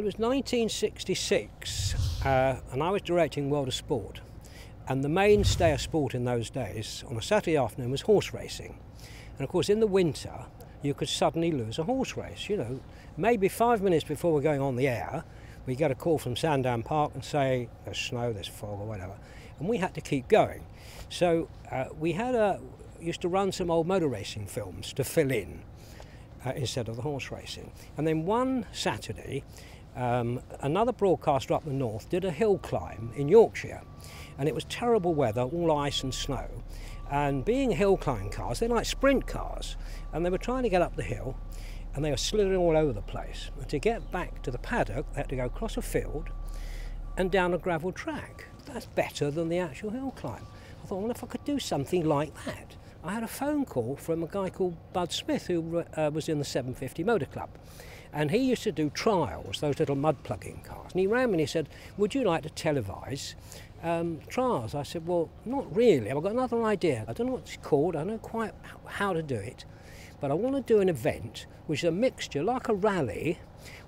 Well, it was 1966 and I was directing World of Sport, and the mainstay of sport in those days on a Saturday afternoon was horse racing. And of course in the winter you could suddenly lose a horse race, you know. Maybe 5 minutes before we're going on the air we get a call from Sandown Park and say there's snow, there's fog or whatever, and we had to keep going. So we had used to run some old motor racing films to fill in instead of the horse racing. And then one Saturday another broadcaster up the north did a hill climb in Yorkshire, and it was terrible weather, all ice and snow, and being hill climb cars, they're like sprint cars, and they were trying to get up the hill and they were slithering all over the place, and to get back to the paddock they had to go across a field and down a gravel track. That's better than the actual hill climb. I thought, well, if I could do something like that. I had a phone call from a guy called Bud Smith, who was in the 750 Motor Club, and he used to do trials, those little mud plugging cars, and he rang me and he said, would you like to televise trials? I said, well, not really, I've got another idea. I don't know what it's called, I don't know quite how to do it, but I want to do an event which is a mixture like a rally,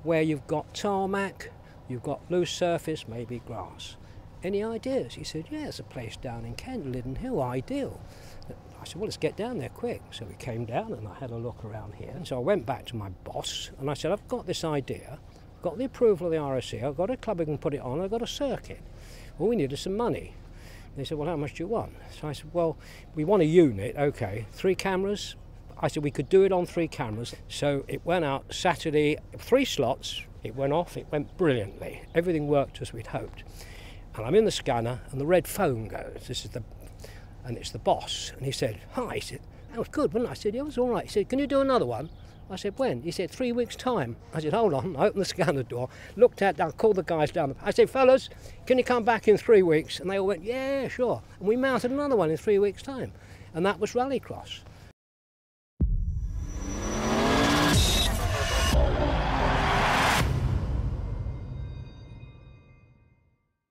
where you've got tarmac, you've got loose surface, maybe grass. Any ideas? He said, yeah, there's a place down in Kent, Lydden Hill, ideal. I said, well, let's get down there quick. So we came down and I had a look around here. And so I went back to my boss and I said, I've got this idea, I've got the approval of the RSC, I've got a club who can put it on, I've got a circuit. Well, we needed some money. And they said, well, how much do you want? So I said, well, we want a unit, okay, 3 cameras. I said, we could do it on 3 cameras. So it went out Saturday, 3 slots, it went off, it went brilliantly. Everything worked as we'd hoped. And I'm in the scanner and the red phone goes, this is the, and it's the boss. And he said, hi, he said, that was good, wasn't it? I said, yeah, it was all right. He said, can you do another one? I said, when? He said, 3 weeks time. I said, hold on. I opened the scanner door, looked at down, called the guys down. I said, fellas, can you come back in 3 weeks? And they all went, yeah, sure. And we mounted another one in 3 weeks time. And that was Rallycross.